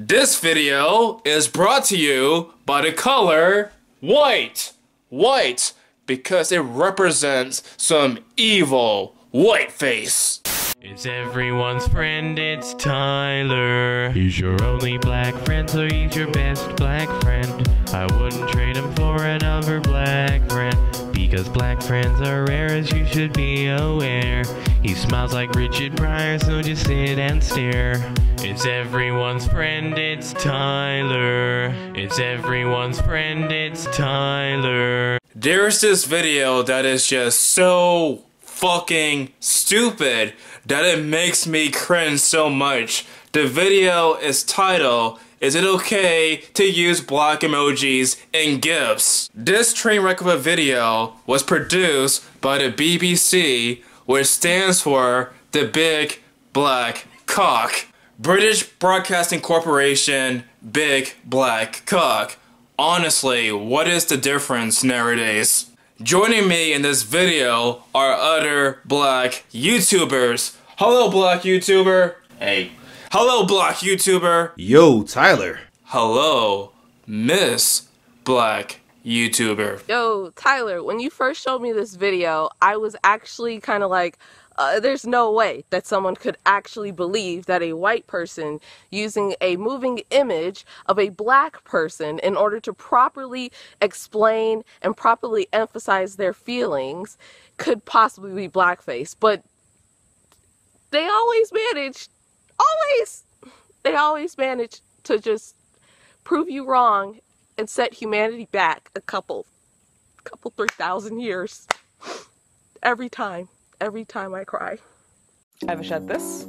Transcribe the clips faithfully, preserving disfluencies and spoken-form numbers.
This video is brought to you by the color white. White, because it represents some evil white face. It's everyone's friend, it's Tyler. He's your only black friend, so he's your best black friend. I wouldn't trade him for another black friend, because black friends are rare, as you should be aware. He smiles like Richard Pryor, so just sit and stare. It's everyone's friend, it's Tyler. It's everyone's friend, it's Tyler. There's this video that is just so fucking stupid that it makes me cringe so much. The video is titled, "Is It Okay to Use Black Emojis in GIFs?" This train wreck of a video was produced by the B B C, which stands for the Big Black Cock. British Broadcasting Corporation, Big Black Cock. Honestly, what is the difference nowadays? Joining me in this video are other black YouTubers. Hello, black YouTuber. Hey. Hello, black YouTuber. Yo, Tyler. Hello, Miss Black YouTuber. Yo, Tyler, when you first showed me this video, I was actually kind of like, uh, there's no way that someone could actually believe that a white person using a moving image of a black person in order to properly explain and properly emphasize their feelings could possibly be blackface. But they always managed Always! They always manage to just prove you wrong and set humanity back a couple, couple, three thousand years. Every time. Every time I cry. Have you shot this?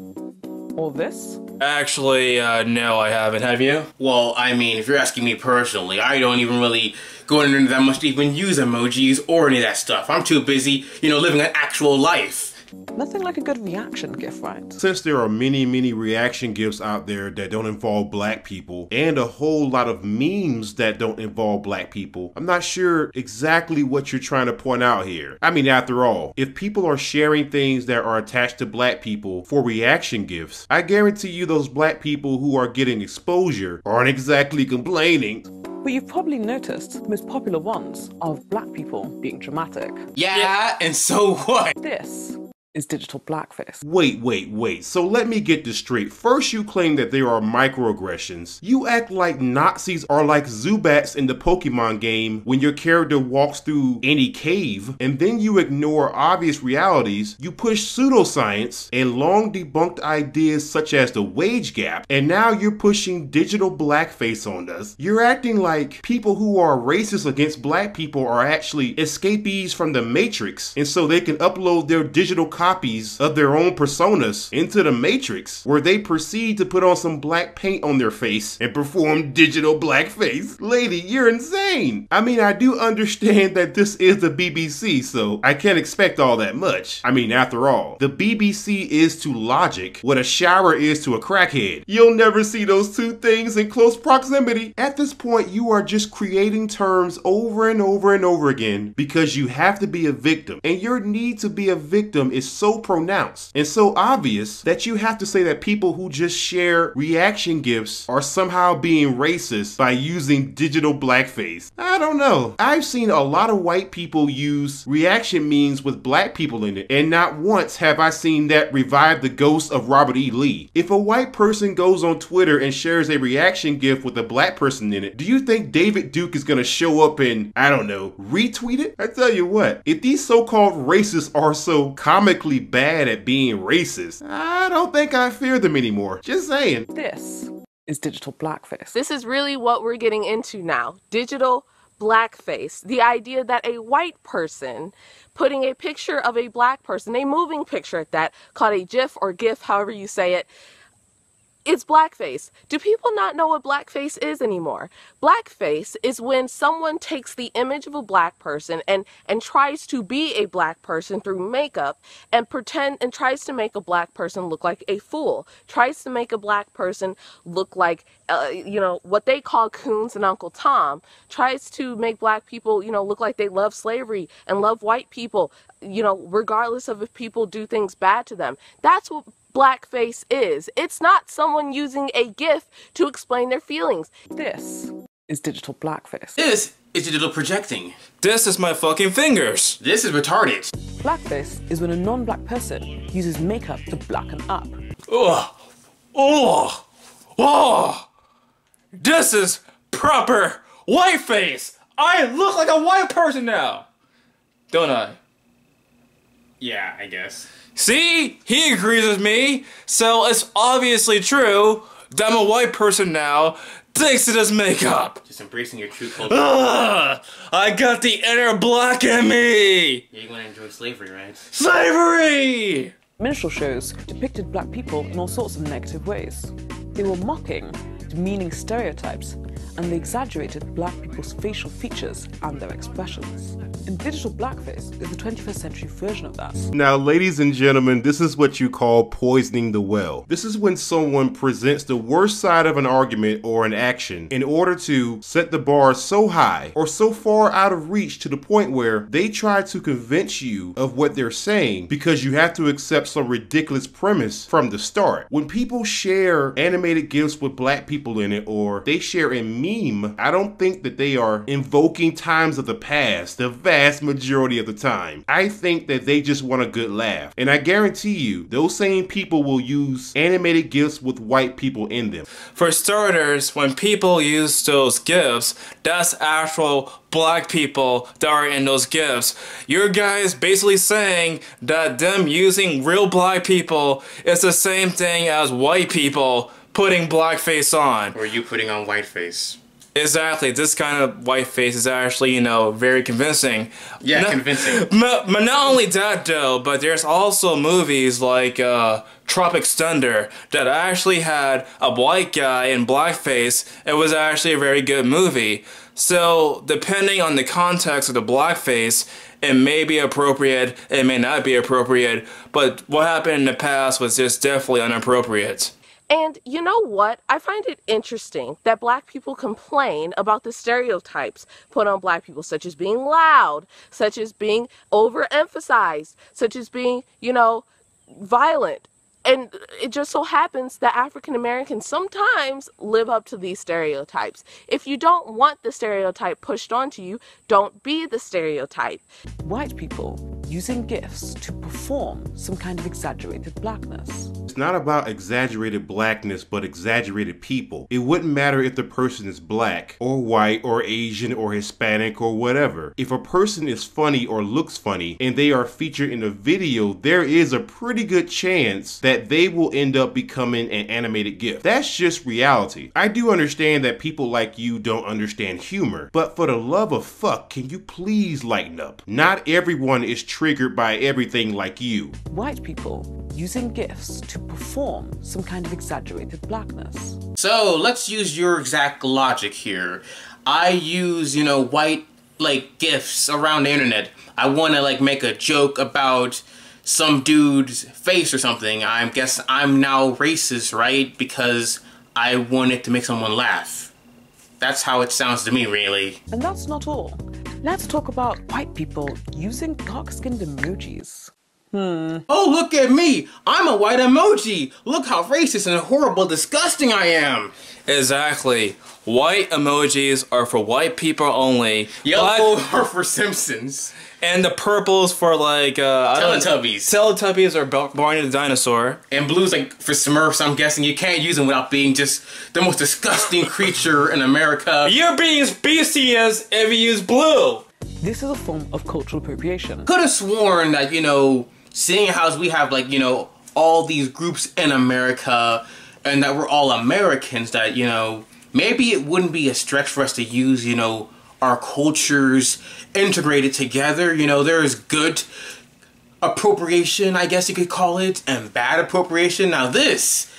Or this? Actually, uh, no I haven't. Have you? Well, I mean, if you're asking me personally, I don't even really go into that much to even use emojis or any of that stuff. I'm too busy, you know, living an actual life. Nothing like a good reaction GIF, right? Since there are many, many reaction GIFs out there that don't involve black people, and a whole lot of memes that don't involve black people, I'm not sure exactly what you're trying to point out here. I mean, after all, if people are sharing things that are attached to black people for reaction GIFs, I guarantee you those black people who are getting exposure aren't exactly complaining. But you've probably noticed the most popular ones are of black people being dramatic. Yeah, yeah. And so what? This is digital blackface. Wait, wait, wait. So let me get this straight. First you claim that there are microaggressions. You act like Nazis are like Zubats in the Pokemon game when your character walks through any cave, and then you ignore obvious realities. You push pseudoscience and long debunked ideas such as the wage gap, and now you're pushing digital blackface on us. You're acting like people who are racist against black people are actually escapees from the Matrix, and so they can upload their digital copies of their own personas into the Matrix, where they proceed to put on some black paint on their face and perform digital blackface. Lady, you're insane. I mean, I do understand that this is the B B C, so I can't expect all that much. I mean, after all, the B B C is to logic what a shower is to a crackhead. You'll never see those two things in close proximity. At this point, you are just creating terms over and over and over again because you have to be a victim, and your need to be a victim is so pronounced and so obvious that you have to say that people who just share reaction GIFs are somehow being racist by using digital blackface. I don't know. I've seen a lot of white people use reaction memes with black people in it, and not once have I seen that revive the ghost of Robert E. Lee. If a white person goes on Twitter and shares a reaction GIF with a black person in it, do you think David Duke is gonna show up and, I don't know, retweet it? I tell you what, if these so-called racists are so common bad at being racist, I don't think I fear them anymore. Just saying. This is digital blackface. This is really what we're getting into now. Digital blackface. The idea that a white person putting a picture of a black person, a moving picture at that, called a GIF or GIF, however you say it, it's blackface. Do people not know what blackface is anymore? Blackface is when someone takes the image of a black person and, and tries to be a black person through makeup and pretend and tries to make a black person look like a fool, tries to make a black person look like, uh, you know, what they call coons and Uncle Tom, tries to make black people, you know, look like they love slavery and love white people, you know, regardless of if people do things bad to them. That's what blackface is. It's not someone using a GIF to explain their feelings. This is digital blackface. This is digital projecting. This is my fucking fingers. This is retarded. Blackface is when a non-black person uses makeup to blacken up. Ugh. Oh, oh, this is proper whiteface. I look like a white person now, don't I? Yeah, I guess. See, he agrees with me, so it's obviously true that I'm a white person now, thanks to this makeup. Just embracing your true culture. Ugh, I got the inner black in me. You're gonna enjoy slavery, right? Slavery! Minstrel shows depicted black people in all sorts of negative ways. They were mocking, demeaning stereotypes, and they exaggerated black people's facial features and their expressions. And digital blackface is the twenty-first century version of that. Now, ladies and gentlemen, this is what you call poisoning the well. This is when someone presents the worst side of an argument or an action in order to set the bar so high or so far out of reach to the point where they try to convince you of what they're saying because you have to accept some ridiculous premise from the start. When people share animated GIFs with black people in it, or they share a meme, I don't think that they are invoking times of the past the vast majority of the time. I think that they just want a good laugh. And I guarantee you, those same people will use animated GIFs with white people in them. For starters, when people use those GIFs, that's actual black people that are in those GIFs. Your guys basically saying that them using real black people is the same thing as white people putting blackface on. Or you putting on whiteface. Exactly. This kind of whiteface is actually, you know, very convincing. Yeah, not, convincing. But not only that, though, but there's also movies like uh, Tropic Thunder that actually had a white guy in blackface. It was actually a very good movie. So, depending on the context of the blackface, it may be appropriate, it may not be appropriate, but what happened in the past was just definitely inappropriate. And you know what? I find it interesting that black people complain about the stereotypes put on black people, such as being loud, such as being overemphasized, such as being, you know, violent. And it just so happens that African Americans sometimes live up to these stereotypes. If you don't want the stereotype pushed onto you, don't be the stereotype. White people using GIFs to perform some kind of exaggerated blackness. It's not about exaggerated blackness, but exaggerated people. It wouldn't matter if the person is black or white or Asian or Hispanic or whatever. If a person is funny or looks funny and they are featured in a video, there is a pretty good chance that they will end up becoming an animated GIF. That's just reality. I do understand that people like you don't understand humor, but for the love of fuck, can you please lighten up? Not everyone is triggered by everything like you. White people using GIFs to perform some kind of exaggerated blackness. So let's use your exact logic here. I use, you know, white, like, GIFs around the internet. I want to, like, make a joke about some dude's face or something. I guess I'm now racist, right? Because I wanted to make someone laugh. That's how it sounds to me, really. And that's not all. Let's talk about white people using dark-skinned emojis. Hmm. Oh, look at me! I'm a white emoji! Look how racist and horrible, disgusting I am! Exactly. White emojis are for white people only. Yellow Black are for Simpsons. And the purple's for, like, uh... Teletubbies. Teletubbies are Barney the Dinosaur. And blue's, like, for Smurfs. I'm guessing you can't use them without being just the most disgusting creature in America. You're being specious if you use blue! This is a form of cultural appropriation. Could have sworn that, you know, seeing how we have, like, you know, all these groups in America, and that we're all Americans, that, you know, maybe it wouldn't be a stretch for us to use, you know, our cultures integrated together. You know, there is good appropriation, I guess you could call it, and bad appropriation. Now this,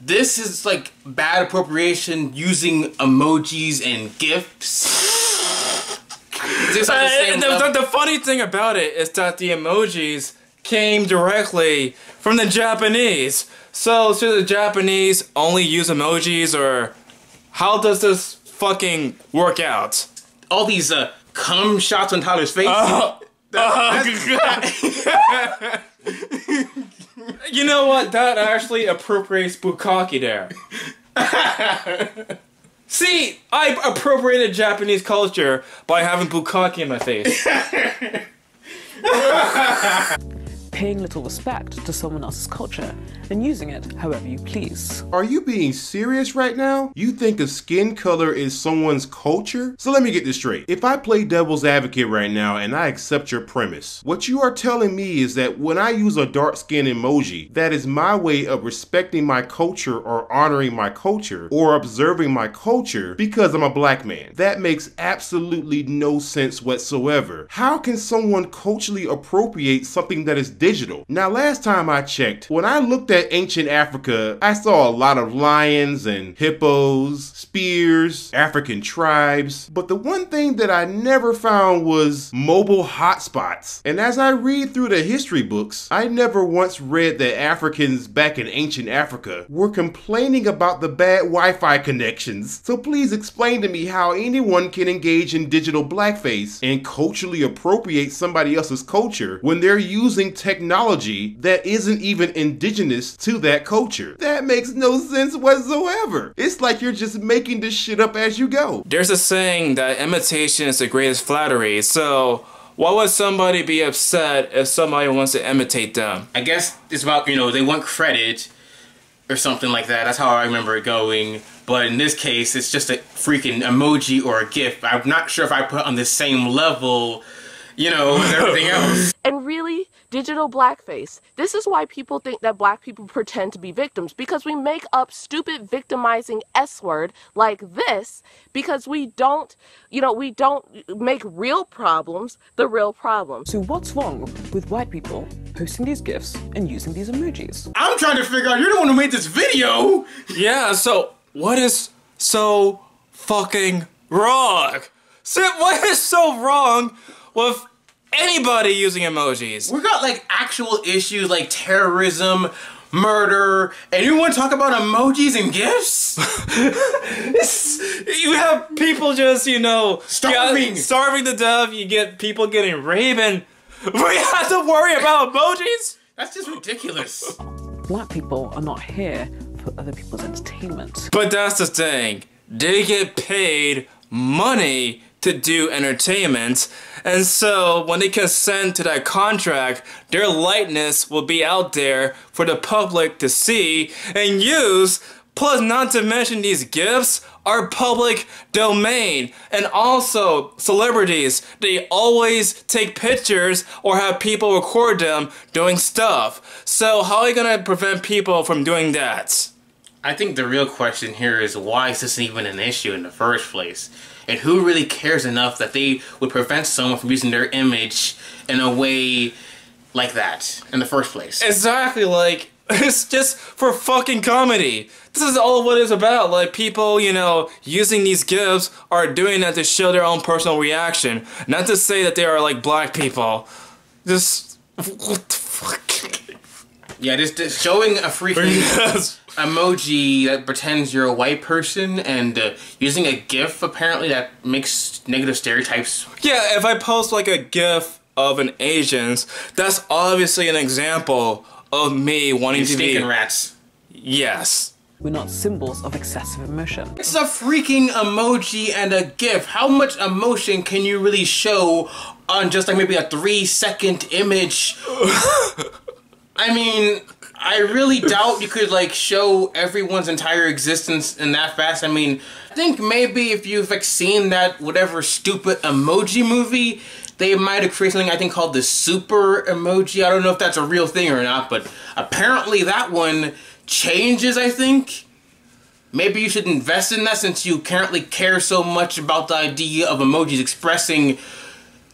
this is like bad appropriation using emojis and GIFs. Just like the, uh, the, the, the funny thing about it is that the emojis came directly from the Japanese. So, should the Japanese only use emojis, or how does this fucking work out? All these uh, cum shots on Tyler's face. Uh, uh, You know what? That actually appropriates bukkake there. See, I appropriated Japanese culture by having bukkake in my face. Paying little respect to someone else's culture and using it however you please. Are you being serious right now? You think a skin color is someone's culture? So let me get this straight. If I play devil's advocate right now and I accept your premise, what you are telling me is that when I use a dark skin emoji, that is my way of respecting my culture or honoring my culture or observing my culture because I'm a black man. That makes absolutely no sense whatsoever. How can someone culturally appropriate something that is different? Digital. Now, last time I checked, when I looked at ancient Africa, I saw a lot of lions and hippos, spears, African tribes, but the one thing that I never found was mobile hotspots. And as I read through the history books, I never once read that Africans back in ancient Africa were complaining about the bad Wi-Fi connections. So please explain to me how anyone can engage in digital blackface and culturally appropriate somebody else's culture when they're using technology Technology that isn't even indigenous to that culture. That makes no sense whatsoever. It's like you're just making this shit up as you go. There's a saying that imitation is the greatest flattery, so why would somebody be upset if somebody wants to imitate them? I guess it's about, you know, they want credit or something like that. That's how I remember it going. But in this case, it's just a freaking emoji or a GIF. I'm not sure if I put it on the same level, you know, as everything else. And really, digital blackface. This is why people think that black people pretend to be victims, because we make up stupid victimizing S-word like this because we don't, you know, we don't make real problems the real problem. So what's wrong with white people posting these GIFs and using these emojis? I'm trying to figure out, you're the one who made this video! Yeah, so what is so fucking wrong? So what is so wrong with anybody using emojis? We got like actual issues like terrorism, murder, and you want to talk about emojis and GIFs? You have people just, you know, starving, starving to death. You get people getting raped, and we have to worry about emojis? That's just ridiculous. Black people are not here for other people's entertainment. But that's the thing. They get paid money to do entertainment, and so when they consent to that contract, their likeness will be out there for the public to see and use, plus not to mention these GIFs are public domain. And also celebrities, they always take pictures or have people record them doing stuff. So how are you gonna prevent people from doing that? I think the real question here is, why is this even an issue in the first place? And who really cares enough that they would prevent someone from using their image in a way like that in the first place? Exactly, like, it's just for fucking comedy. This is all what it's about. Like, people, you know, using these GIFs are doing that to show their own personal reaction. Not to say that they are, like, black people. Just, what the fuck? Yeah, just, just showing a freaking yes. emoji that pretends you're a white person and uh, using a GIF apparently that makes negative stereotypes. Yeah, if I post like a GIF of an Asians, that's obviously an example of me wanting to be stinking rats. Yes. We're not symbols of excessive emotion. It's a freaking emoji and a GIF. How much emotion can you really show on just like maybe a three second image? I mean, I really doubt you could, like, show everyone's entire existence in that fast. I mean, I think maybe if you've, like, seen that whatever stupid emoji movie, they might have created something I think called the super emoji. I don't know if that's a real thing or not, but apparently that one changes, I think. Maybe you should invest in that since you currently care so much about the idea of emojis expressing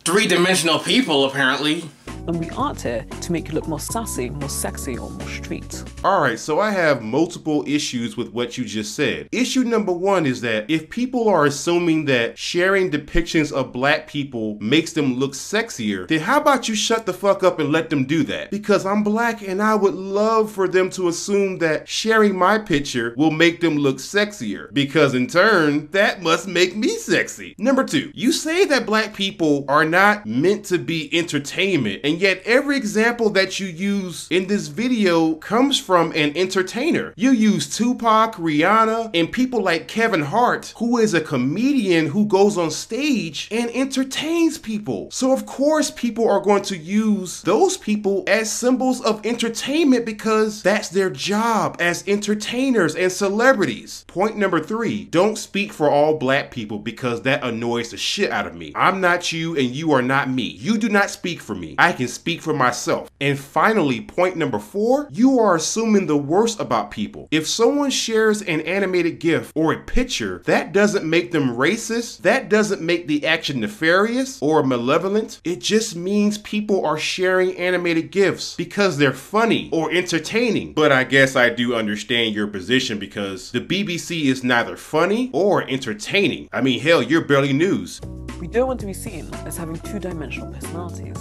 three-dimensional people, apparently. And we aren't here to make you look more sassy, more sexy, or more street. Alright, so I have multiple issues with what you just said. Issue number one is that if people are assuming that sharing depictions of black people makes them look sexier, then how about you shut the fuck up and let them do that? Because I'm black and I would love for them to assume that sharing my picture will make them look sexier, because in turn, that must make me sexy. Number two, you say that black people are not meant to be entertainment, and And yet every example that you use in this video comes from an entertainer. You use Tupac, Rihanna, and people like Kevin Hart, who is a comedian who goes on stage and entertains people. So of course people are going to use those people as symbols of entertainment because that's their job as entertainers and celebrities. Point number three, don't speak for all black people because that annoys the shit out of me. I'm not you and you are not me. You do not speak for me. I can speak for myself. And finally, point number four, you are assuming the worst about people. If someone shares an animated GIF or a picture, that doesn't make them racist. That doesn't make the action nefarious or malevolent. It just means people are sharing animated GIFs because they're funny or entertaining. But I guess I do understand your position because the B B C is neither funny or entertaining. I mean, hell, you're barely news. We don't want to be seen as having two-dimensional personalities.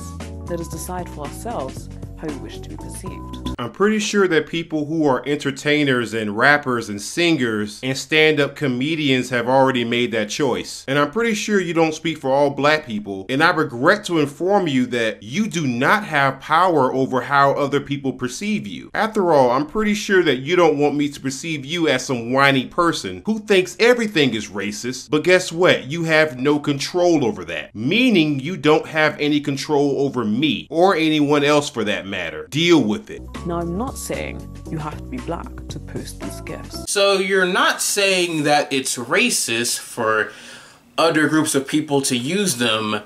Let us decide for ourselves how we wish to be perceived. I'm pretty sure that people who are entertainers and rappers and singers and stand-up comedians have already made that choice. And I'm pretty sure you don't speak for all black people. And I regret to inform you that you do not have power over how other people perceive you. After all, I'm pretty sure that you don't want me to perceive you as some whiny person who thinks everything is racist. But guess what? You have no control over that. Meaning you don't have any control over me or anyone else for that matter. Deal with it. Now, I'm not saying you have to be black to post these GIFs. So you're not saying that it's racist for other groups of people to use them,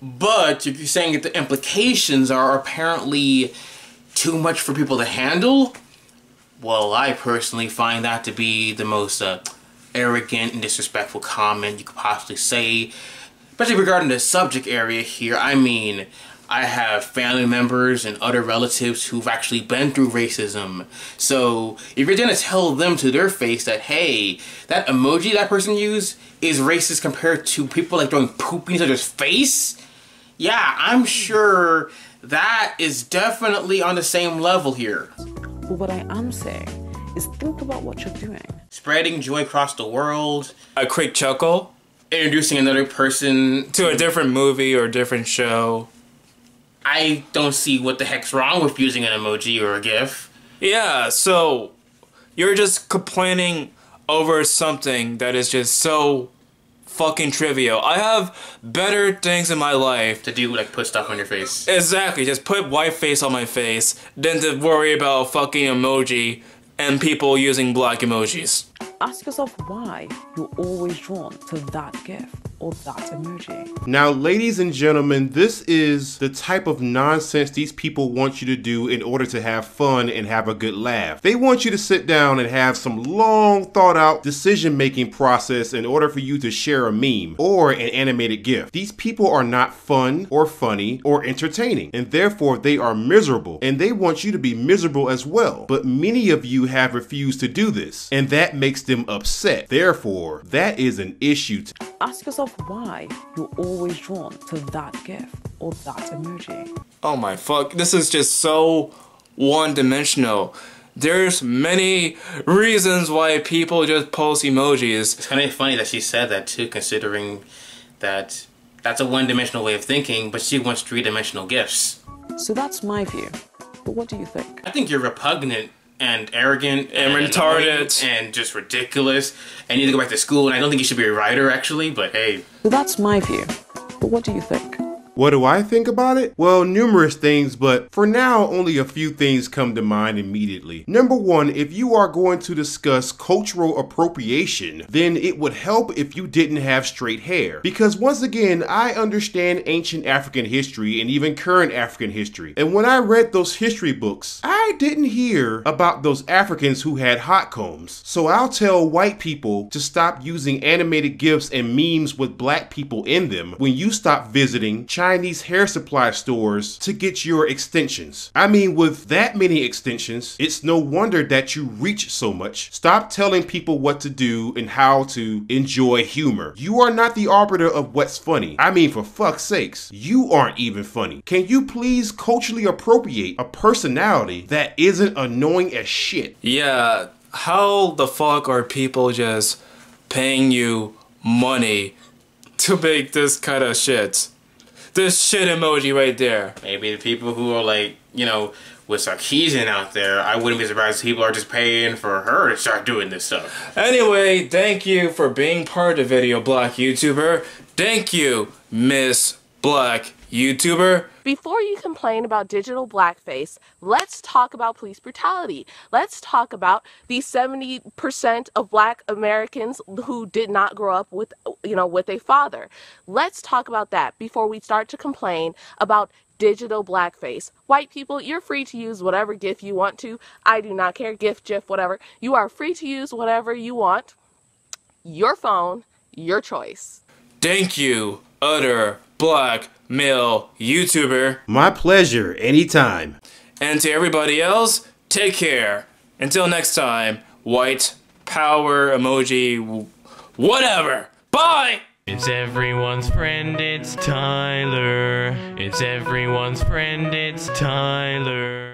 but if you're saying that the implications are apparently too much for people to handle, well, I personally find that to be the most uh, arrogant and disrespectful comment you could possibly say, especially regarding the subject area here. I mean, I have family members and other relatives who've actually been through racism. So if you're gonna tell them to their face that, hey, that emoji that person used is racist compared to people like throwing poop in each other's face, yeah, I'm sure that is definitely on the same level here. But what I am saying is think about what you're doing. Spreading joy across the world. A quick chuckle. Introducing another person to, to a different movie or a different show. I don't see what the heck's wrong with using an emoji or a GIF. Yeah, so you're just complaining over something that is just so fucking trivial. I have better things in my life to do, like put stuff on your face. Exactly, just put white face on my face than to worry about fucking emoji and people using black emojis. Ask yourself why you're always drawn to that GIF or that emoji. Now, ladies and gentlemen, this is the type of nonsense these people want you to do in order to have fun and have a good laugh. They want you to sit down and have some long thought out decision-making process in order for you to share a meme or an animated GIF. These people are not fun or funny or entertaining, and therefore they are miserable, and they want you to be miserable as well. But many of you have refused to do this, and that makes them upset. Therefore, that is an issue. Ask yourself why you're always drawn to that GIF or that emoji. Oh my fuck, this is just so one-dimensional. There's many reasons why people just post emojis. It's kind of funny that she said that too, considering that that's a one-dimensional way of thinking, but she wants three-dimensional GIFs. So that's my view, but what do you think? I think you're repugnant and arrogant and, and retarded and just ridiculous. I need to go back to school and I don't think you should be a writer actually, but hey. So that's my view, but what do you think? What do I think about it? Well, numerous things, but for now, only a few things come to mind immediately. Number one, if you are going to discuss cultural appropriation, then it would help if you didn't have straight hair. Because once again, I understand ancient African history and even current African history. And when I read those history books, I didn't hear about those Africans who had hot combs. So I'll tell white people to stop using animated GIFs and memes with black people in them when you stop visiting China Chinese hair supply stores to get your extensions. I mean, with that many extensions, it's no wonder that you reach so much. Stop telling people what to do and how to enjoy humor. You are not the arbiter of what's funny. I mean, for fuck's sakes, you aren't even funny. Can you please culturally appropriate a personality that isn't annoying as shit? Yeah, how the fuck are people just paying you money to make this kind of shit? this shit emoji right there. Maybe the people who are like, you know, with Sarkeesian out there, I wouldn't be surprised if people are just paying for her to start doing this stuff. Anyway, thank you for being part of Video Block YouTuber. Thank you, Miss Black YouTuber. Before you complain about digital blackface, let's talk about police brutality. Let's talk about the seventy percent of Black Americans who did not grow up with, you know, with a father. Let's talk about that before we start to complain about digital blackface. White people, you're free to use whatever GIF you want to. I do not care. GIF, GIF, whatever. You are free to use whatever you want. Your phone, your choice. Thank you, utter Black male YouTuber. My pleasure, anytime. And to everybody else, take care. Until next time, white power emoji, whatever. Bye! It's everyone's friend, it's Tyler. It's everyone's friend, it's Tyler.